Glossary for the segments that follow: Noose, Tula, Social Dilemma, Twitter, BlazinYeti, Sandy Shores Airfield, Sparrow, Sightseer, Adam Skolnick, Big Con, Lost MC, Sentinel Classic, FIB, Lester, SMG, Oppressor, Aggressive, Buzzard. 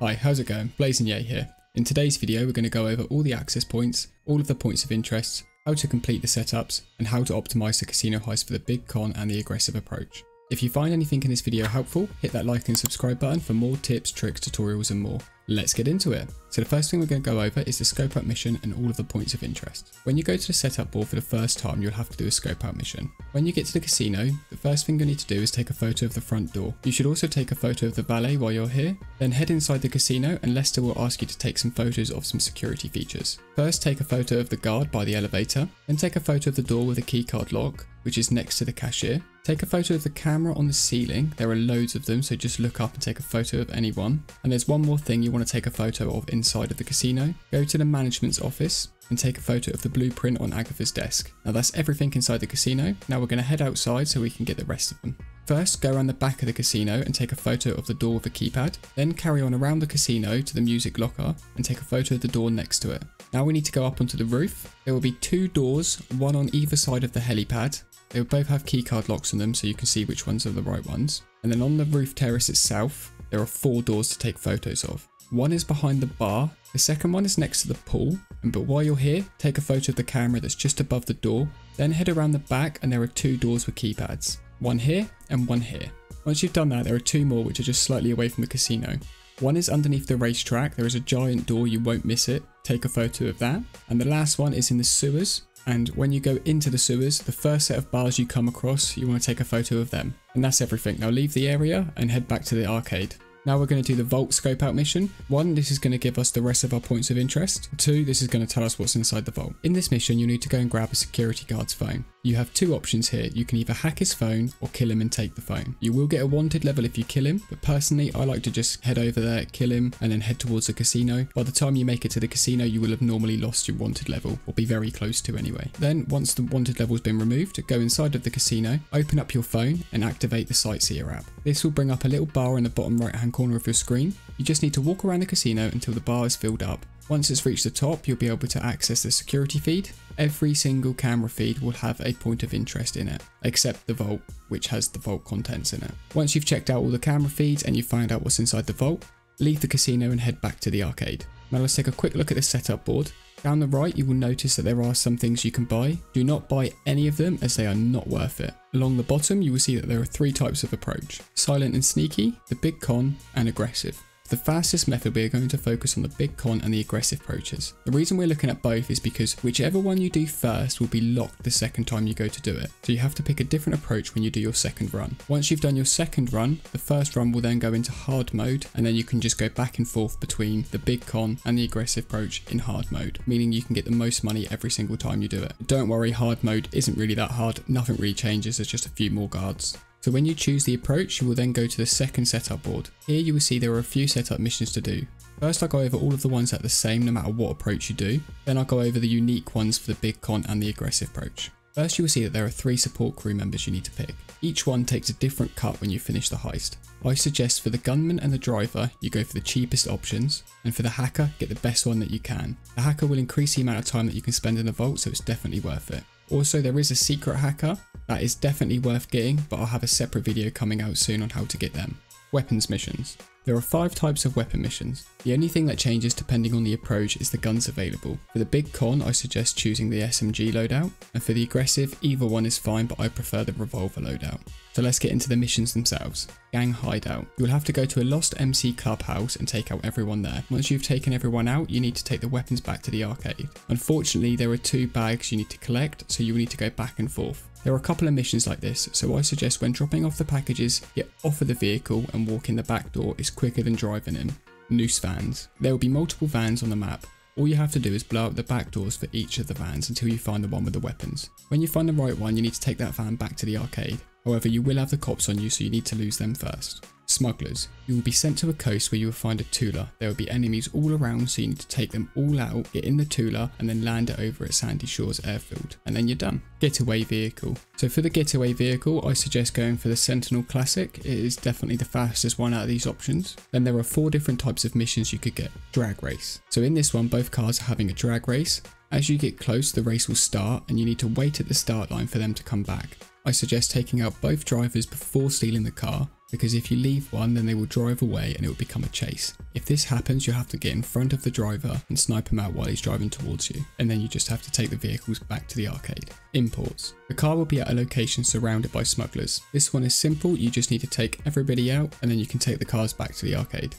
Hi, how's it going? BlazinYeti here. In today's video we're going to go over all the access points, all of the points of interest, how to complete the setups, and how to optimise the casino heist for the Big Con and the aggressive approach. If you find anything in this video helpful, hit that like and subscribe button for more tips, tricks, tutorials and more. Let's get into it. So the first thing we're going to go over is the scope out mission and all of the points of interest. When you go to the setup board for the first time, you'll have to do a scope out mission. When you get to the casino, the first thing you'll need to do is take a photo of the front door. You should also take a photo of the valet while you're here. Then head inside the casino and Lester will ask you to take some photos of some security features. First, take a photo of the guard by the elevator. Then take a photo of the door with a keycard lock, which is next to the cashier. Take a photo of the camera on the ceiling. There are loads of them, so just look up and take a photo of any one. And there's one more thing you want to take a photo of inside of the casino. Go to the management's office and take a photo of the blueprint on Agatha's desk. Now that's everything inside the casino. Now we're going to head outside so we can get the rest of them. First, go around the back of the casino and take a photo of the door with a keypad. Then carry on around the casino to the music locker and take a photo of the door next to it. Now we need to go up onto the roof. There will be two doors, one on either side of the helipad. They will both have keycard locks on them so you can see which ones are the right ones. And then on the roof terrace itself, there are four doors to take photos of. One is behind the bar, the second one is next to the pool, but while you're here, take a photo of the camera that's just above the door, then head around the back and there are two doors with keypads, one here and one here. Once you've done that, there are two more which are just slightly away from the casino. One is underneath the racetrack, there is a giant door, you won't miss it, take a photo of that. And the last one is in the sewers, and when you go into the sewers, the first set of bars you come across, you want to take a photo of them. And that's everything. Now leave the area and head back to the arcade. Now we're going to do the vault scope out mission. One, this is going to give us the rest of our points of interest. Two, this is going to tell us what's inside the vault. In this mission, you'll need to go and grab a security guard's phone. You have two options here. You can either hack his phone or kill him and take the phone. You will get a wanted level if you kill him, but personally, I like to just head over there, kill him, and then head towards the casino. By the time you make it to the casino, you will have normally lost your wanted level, or be very close to anyway. Then, once the wanted level has been removed, go inside of the casino, open up your phone, and activate the Sightseer app. This will bring up a little bar in the bottom right-hand corner of your screen. You just need to walk around the casino until the bar is filled up. Once it's reached the top, you'll be able to access the security feed. Every single camera feed will have a point of interest in it, except the vault, which has the vault contents in it. Once you've checked out all the camera feeds and you find out what's inside the vault, leave the casino and head back to the arcade. Now let's take a quick look at the setup board. Down the right, you will notice that there are some things you can buy. Do not buy any of them as they are not worth it. Along the bottom, you will see that there are three types of approach: silent and sneaky, the Big Con, and aggressive. The fastest method, we are going to focus on the Big Con and the aggressive approaches. The reason we're looking at both is because whichever one you do first will be locked the second time you go to do it. So you have to pick a different approach when you do your second run. Once you've done your second run, the first run will then go into hard mode, and then you can just go back and forth between the Big Con and the aggressive approach in hard mode, meaning you can get the most money every single time you do it. Don't worry, hard mode isn't really that hard. Nothing really changes. There's just a few more guards. So when you choose the approach, you will then go to the second setup board. Here you will see there are a few setup missions to do. First, I'll go over all of the ones that are the same no matter what approach you do. Then I'll go over the unique ones for the Big Con and the aggressive approach. First, you will see that there are three support crew members you need to pick. Each one takes a different cut when you finish the heist. I suggest for the gunman and the driver, you go for the cheapest options, and for the hacker, get the best one that you can. The hacker will increase the amount of time that you can spend in the vault, so it's definitely worth it. Also, there is a secret hacker that is definitely worth getting, but I'll have a separate video coming out soon on how to get them. Weapons missions. There are five types of weapon missions. The only thing that changes depending on the approach is the guns available. For the Big Con, I suggest choosing the SMG loadout, and for the aggressive, either one is fine, but I prefer the revolver loadout. So let's get into the missions themselves. Gang hideout. You'll have to go to a Lost MC clubhouse and take out everyone there. Once you've taken everyone out, you need to take the weapons back to the arcade. Unfortunately, there are two bags you need to collect, so you will need to go back and forth. There are a couple of missions like this, so I suggest when dropping off the packages, get off of the vehicle and walk in the back door. It's quicker than driving in. Noose vans. There will be multiple vans on the map. All you have to do is blow up the back doors for each of the vans until you find the one with the weapons. When you find the right one, you need to take that van back to the arcade. However, you will have the cops on you, so you need to lose them first. Smugglers. You will be sent to a coast where you will find a Tula. There will be enemies all around, so you need to take them all out, get in the Tula, and then land it over at Sandy Shores Airfield. And then you're done. Getaway vehicle. So for the getaway vehicle, I suggest going for the Sentinel Classic. It is definitely the fastest one out of these options. Then there are four different types of missions you could get. Drag race. So in this one, both cars are having a drag race. As you get close, the race will start, and you need to wait at the start line for them to come back. I suggest taking out both drivers before stealing the car. because if you leave one, then they will drive away and it will become a chase. If this happens, you'll have to get in front of the driver and snipe him out while he's driving towards you, and then you just have to take the vehicles back to the arcade. Imports. The car will be at a location surrounded by smugglers. This one is simple, you just need to take everybody out and then you can take the cars back to the arcade.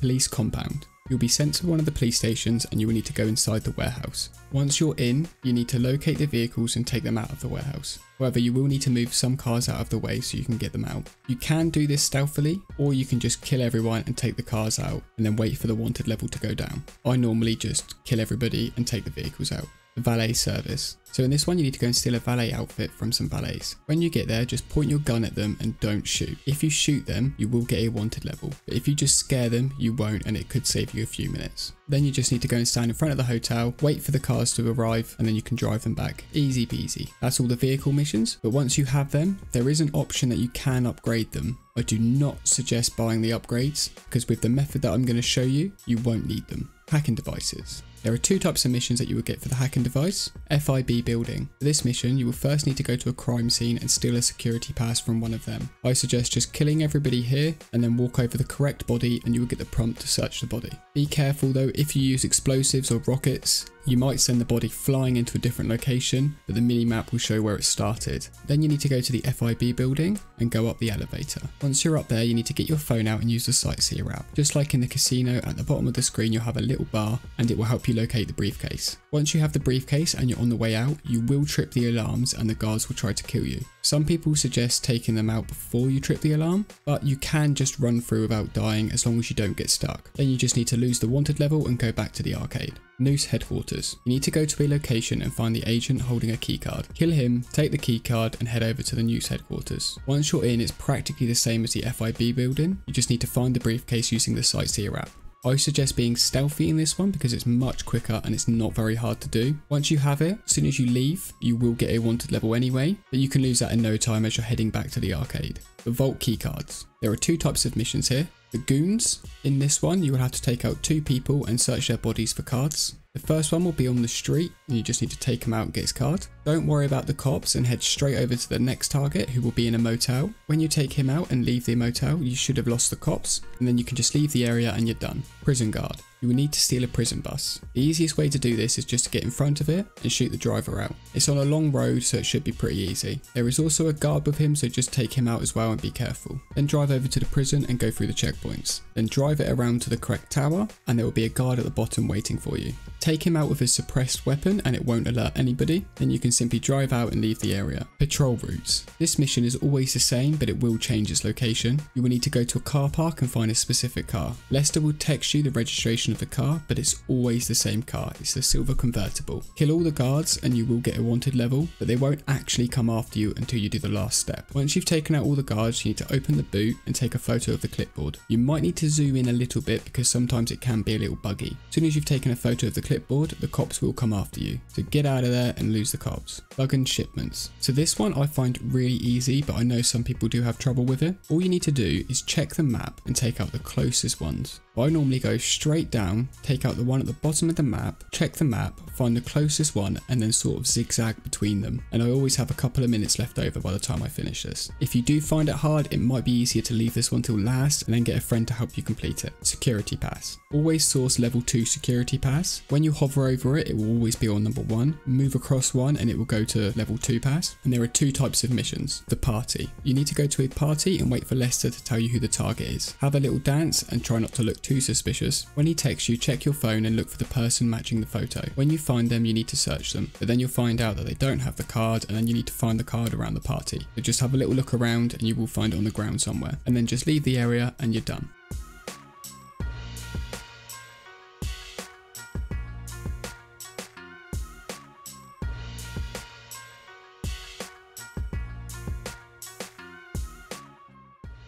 Police compound. You'll be sent to one of the police stations and you will need to go inside the warehouse. Once you're in, you need to locate the vehicles and take them out of the warehouse. However, you will need to move some cars out of the way so you can get them out. You can do this stealthily, or you can just kill everyone and take the cars out and then wait for the wanted level to go down. I normally just kill everybody and take the vehicles out. The valet service. So in this one, you need to go and steal a valet outfit from some valets. When you get there, just point your gun at them and don't shoot. If you shoot them, you will get a wanted level. But if you just scare them, you won't, and it could save you a few minutes. Then you just need to go and stand in front of the hotel, wait for the cars to arrive, and then you can drive them back. Easy peasy. That's all the vehicle missions. But once you have them, there is an option that you can upgrade them. I do not suggest buying the upgrades, because with the method that I'm going to show you, you won't need them. Hacking devices. There are two types of missions that you will get for the hacking device. FIB building. For this mission, you will first need to go to a crime scene and steal a security pass from one of them. I suggest just killing everybody here and then walk over the correct body and you will get the prompt to search the body. Be careful though, if you use explosives or rockets, you might send the body flying into a different location, but the mini-map will show where it started. Then you need to go to the FIB building and go up the elevator. Once you're up there, you need to get your phone out and use the Sightseer app. Just like in the casino, at the bottom of the screen, you'll have a little bar and it will help you locate the briefcase. Once you have the briefcase and you're on the way out, you will trip the alarms and the guards will try to kill you. Some people suggest taking them out before you trip the alarm, but you can just run through without dying as long as you don't get stuck. Then you just need to lose the wanted level and go back to the arcade. Noose headquarters. You need to go to a location and find the agent holding a keycard. Kill him, take the keycard and head over to the Noose headquarters. Once you're in, it's practically the same as the FIB building. You just need to find the briefcase using the Sightseer app. I suggest being stealthy in this one because it's much quicker and it's not very hard to do. Once you have it, as soon as you leave, you will get a wanted level anyway, but you can lose that in no time as you're heading back to the arcade. The vault keycards. There are two types of missions here. The goons. In this one, you will have to take out two people and search their bodies for cards. The first one will be on the street and you just need to take him out and get his card. Don't worry about the cops and head straight over to the next target who will be in a motel. When you take him out and leave the motel, you should have lost the cops and then you can just leave the area and you're done. Prison guard. You will need to steal a prison bus. The easiest way to do this is just to get in front of it and shoot the driver out. It's on a long road, so it should be pretty easy. There is also a guard with him, so just take him out as well and be careful. Then drive over to the prison and go through the checkpoints. Then drive it around to the correct tower and there will be a guard at the bottom waiting for you. Take him out with his suppressed weapon and it won't alert anybody. Then you can simply drive out and leave the area. Patrol routes. This mission is always the same, but it will change its location. You will need to go to a car park and find a specific car. Lester will text you the registration of the car, but it's always the same car. It's the silver convertible. Kill all the guards and you will get a wanted level, but they won't actually come after you until you do the last step. Once you've taken out all the guards, you need to open the boot and take a photo of the clipboard. You might need to zoom in a little bit because sometimes it can be a little buggy. As soon as you've taken a photo of the clipboard, the cops will come after you. So get out of there and lose the cops. Bug and shipments. So this one I find really easy, but I know some people do have trouble with it. All you need to do is check the map and take out the closest ones. I normally go straight down, take out the one at the bottom of the map, check the map, find the closest one and then sort of zigzag between them, and I always have a couple of minutes left over by the time I finish this. If you do find it hard, it might be easier to leave this one till last and then get a friend to help you complete it. Security pass. Always source level 2 security pass. When you hover over it, it will always be on number 1. Move across one and it will go to level 2 pass. And there are two types of missions. The party. You need to go to a party and wait for Lester to tell you who the target is. Have a little dance and try not to look too suspicious. When he texts you, check your phone and look for the person matching the photo. When you find them, you need to search them, but then you'll find out that they don't have the card and then you need to find the card around the party. So just have a little look around and you will find it on the ground somewhere, and then just leave the area and you're done.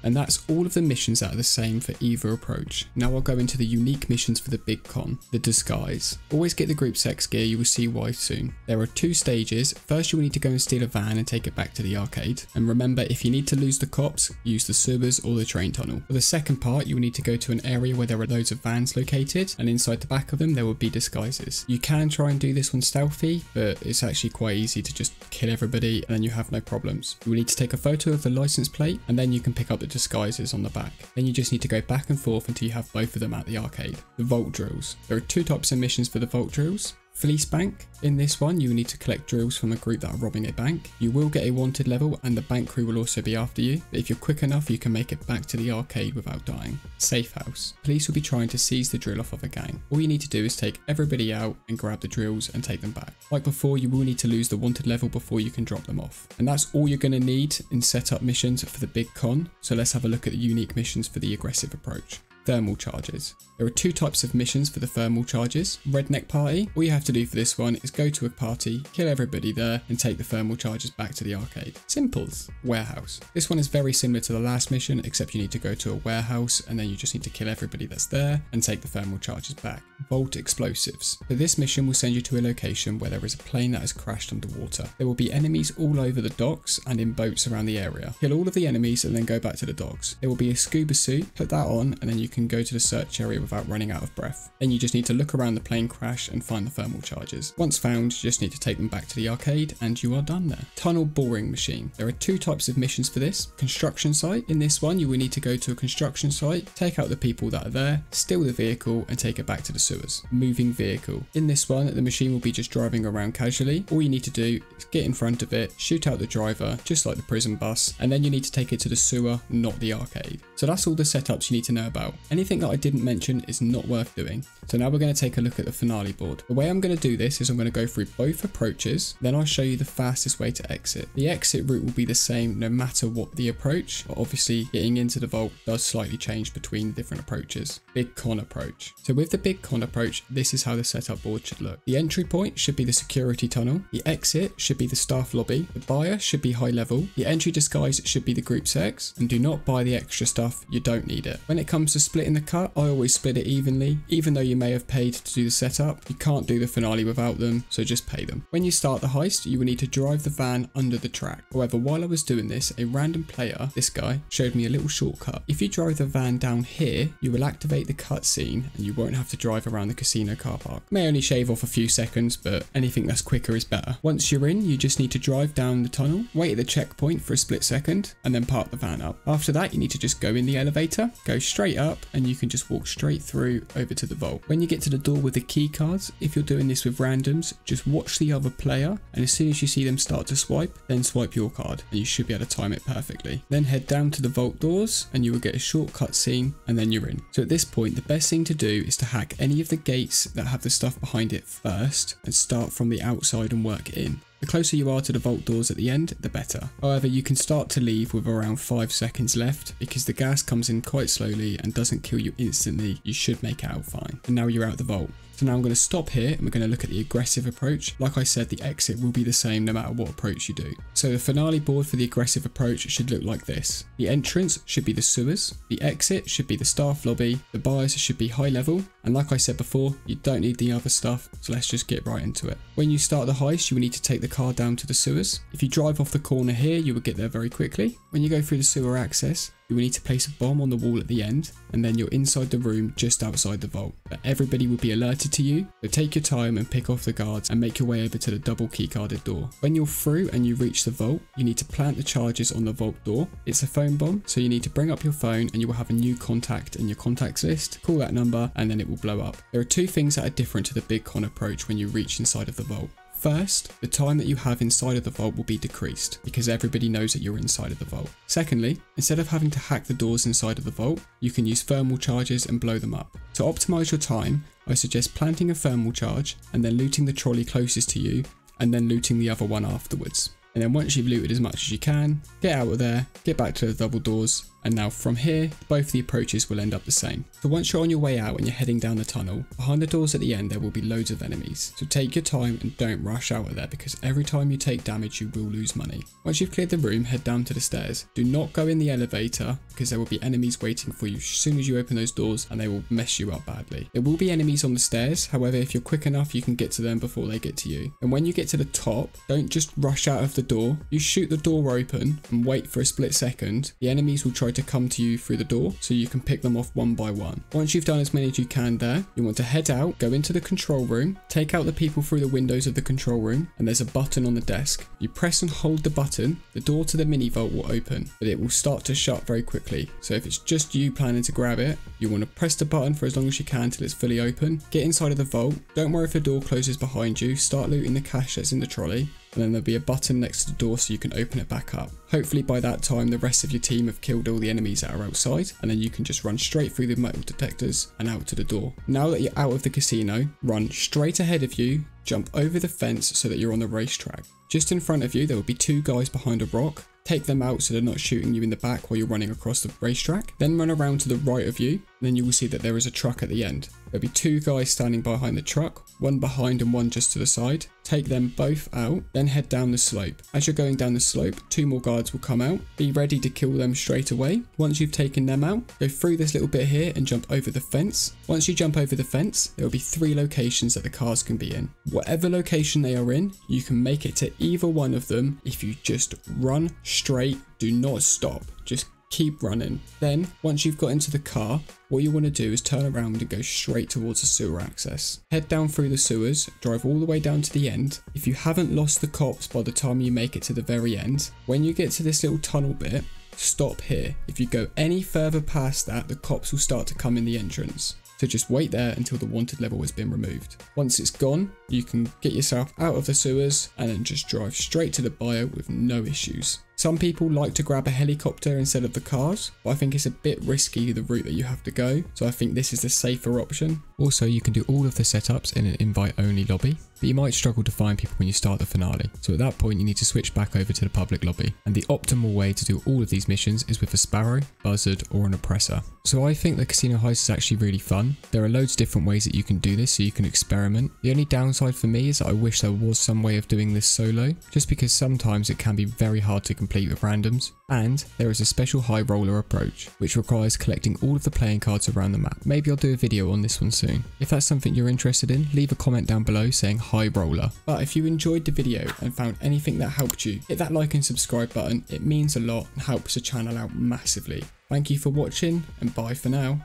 And that's all of the missions that are the same for either approach. Now I'll go into the unique missions for the Big Con, the Disguise. Always get the group sex gear, you will see why soon. There are two stages. First you will need to go and steal a van and take it back to the arcade. And remember, if you need to lose the cops, use the sewers or the train tunnel. For the second part, you will need to go to an area where there are loads of vans located, and inside the back of them there will be disguises. You can try and do this one stealthy, but it's actually quite easy to just kill everybody and then you have no problems. You will need to take a photo of the license plate and then you can pick up the disguises on the back. Then you just need to go back and forth until you have both of them at the arcade. The vault drills. There are two types of missions for the vault drills. Fleece bank. In this one, you will need to collect drills from a group that are robbing a bank. You will get a wanted level and the bank crew will also be after you, but if you're quick enough, you can make it back to the arcade without dying. Safe house. Police will be trying to seize the drill off of a gang. All you need to do is take everybody out and grab the drills and take them back. Like before, you will need to lose the wanted level before you can drop them off. And that's all you're going to need in setup missions for the Big Con. So let's have a look at the unique missions for the aggressive approach. Thermal charges. There are two types of missions for the thermal charges. Redneck party. All you have to do for this one is go to a party, kill everybody there and take the thermal charges back to the arcade. Simples. Warehouse. This one is very similar to the last mission, except you need to go to a warehouse and then you just need to kill everybody that's there and take the thermal charges back. Vault explosives. So this mission will send you to a location where there is a plane that has crashed underwater. There will be enemies all over the docks and in boats around the area. Kill all of the enemies and then go back to the docks. There will be a scuba suit. Put that on and then you can go to the search area without running out of breath. Then you just need to look around the plane crash and find the thermal charges. Once found, you just need to take them back to the arcade and you are done there. Tunnel boring machine. There are two types of missions for this. Construction site. In this one, you will need to go to a construction site, take out the people that are there, steal the vehicle and take it back to the sewers. Moving vehicle. In this one, the machine will be just driving around casually. All you need to do is get in front of it, shoot out the driver, just like the prison bus, and then you need to take it to the sewer, not the arcade. So that's all the setups you need to know about. Anything that I didn't mention is not worth doing. So now we're going to take a look at the finale board. The way I'm going to do this is I'm going to go through both approaches, then I'll show you the fastest way to exit. The exit route will be the same no matter what the approach, but obviously getting into the vault does slightly change between different approaches. Big Con approach. So with the Big Con approach, this is how the setup board should look. The entry point should be the security tunnel. The exit should be the staff lobby. The buyer should be high level. The entry disguise should be the group sex, and do not buy the extra stuff, you don't need it. When it comes to splitting the cut, I always split it evenly. Even though you may have paid to do the setup, you can't do the finale without them, so just pay them. When you start the heist, you will need to drive the van under the track. However, while I was doing this, a random player, this guy, showed me a little shortcut. If you drive the van down here, you will activate the cutscene and you won't have to drive around the casino car park. May only shave off a few seconds, but anything that's quicker is better. Once you're in, you just need to drive down the tunnel, wait at the checkpoint for a split second, and then park the van up. After that, you need to just go in the elevator, go straight up, and you can just walk straight through over to the vault. When you get to the door with the key cards, if you're doing this with randoms, just watch the other player, and as soon as you see them start to swipe, then swipe your card and you should be able to time it perfectly. Then head down to the vault doors and you will get a shortcut scene and then you're in. So at this point, the best thing to do is to hack any of the gates that have the stuff behind it first and start from the outside and work in. The closer you are to the vault doors at the end, the better. However, you can start to leave with around 5 seconds left because the gas comes in quite slowly and doesn't kill you instantly. You should make it out fine. And now you're out the vault. So now I'm going to stop here and we're going to look at the aggressive approach. Like I said, the exit will be the same no matter what approach you do. So the finale board for the aggressive approach should look like this. The entrance should be the sewers. The exit should be the staff lobby. The buyers should be high level. And like I said before, you don't need the other stuff. So let's just get right into it. When you start the heist, you will need to take the car down to the sewers. If you drive off the corner here, you will get there very quickly. When you go through the sewer access, you will need to place a bomb on the wall at the end, and then you're inside the room just outside the vault. But everybody will be alerted to you, so take your time and pick off the guards and make your way over to the double keycarded door. When you're through and you reach the vault, you need to plant the charges on the vault door. It's a phone bomb, so you need to bring up your phone and you will have a new contact in your contacts list. Call that number and then it will blow up. There are two things that are different to the Big Con approach when you reach inside of the vault. First, the time that you have inside of the vault will be decreased because everybody knows that you're inside of the vault. Secondly, instead of having to hack the doors inside of the vault, you can use thermal charges and blow them up. To optimize your time, I suggest planting a thermal charge and then looting the trolley closest to you and then looting the other one afterwards. And then once you've looted as much as you can, get out of there, get back to the double doors And now from here, both the approaches will end up the same. So once you're on your way out and you're heading down the tunnel, behind the doors at the end there will be loads of enemies. So take your time and don't rush out of there, because every time you take damage you will lose money. Once you've cleared the room, head down to the stairs. Do not go in the elevator, because there will be enemies waiting for you as soon as you open those doors and they will mess you up badly. There will be enemies on the stairs, however if you're quick enough you can get to them before they get to you. And when you get to the top, don't just rush out of the door. You shoot the door open and wait for a split second. The enemies will try to come to you through the door so you can pick them off one by one. Once you've done as many as you can there, you want to head out, go into the control room, take out the people through the windows of the control room, and there's a button on the desk. You press and hold the button, the door to the mini vault will open, but it will start to shut very quickly. So if it's just you planning to grab it, you want to press the button for as long as you can till it's fully open. Get inside of the vault, don't worry if the door closes behind you, start looting the cash that's in the trolley, and then there'll be a button next to the door so you can open it back up. Hopefully by that time the rest of your team have killed all the enemies that are outside, and then you can just run straight through the metal detectors and out to the door. Now that you're out of the casino, run straight ahead of you, jump over the fence so that you're on the racetrack. Just in front of you there will be two guys behind a rock. Take them out so they're not shooting you in the back while you're running across the racetrack. Then run around to the right of you, and then you will see that there is a truck at the end. There'll be two guys standing behind the truck, one behind and one just to the side. Take them both out, then head down the slope. As you're going down the slope, two more guards will come out. Be ready to kill them straight away. Once you've taken them out, go through this little bit here and jump over the fence. Once you jump over the fence, there will be three locations that the cars can be in. Whatever location they are in, you can make it to either one of them if you just run straight. Do not stop. Just keep running. Then, once you've got into the car, what you want to do is turn around and go straight towards the sewer access. Head down through the sewers, drive all the way down to the end. If you haven't lost the cops by the time you make it to the very end, when you get to this little tunnel bit, stop here. If you go any further past that, the cops will start to come in the entrance. So just wait there until the wanted level has been removed. Once it's gone, you can get yourself out of the sewers and then just drive straight to the bio with no issues. Some people like to grab a helicopter instead of the cars, but I think it's a bit risky the route that you have to go, so I think this is the safer option. Also, you can do all of the setups in an invite-only lobby, but you might struggle to find people when you start the finale, so at that point you need to switch back over to the public lobby. And the optimal way to do all of these missions is with a Sparrow, Buzzard or an Oppressor. So I think the casino heist is actually really fun. There are loads of different ways that you can do this, so you can experiment. The only downside for me is that I wish there was some way of doing this solo, just because sometimes it can be very hard to complete with randoms. And there is a special high roller approach, which requires collecting all of the playing cards around the map. Maybe I'll do a video on this one soon. If that's something you're interested in, leave a comment down below saying high roller. But if you enjoyed the video and found anything that helped you, hit that like and subscribe button. It means a lot and helps the channel out massively. Thank you for watching, and bye for now.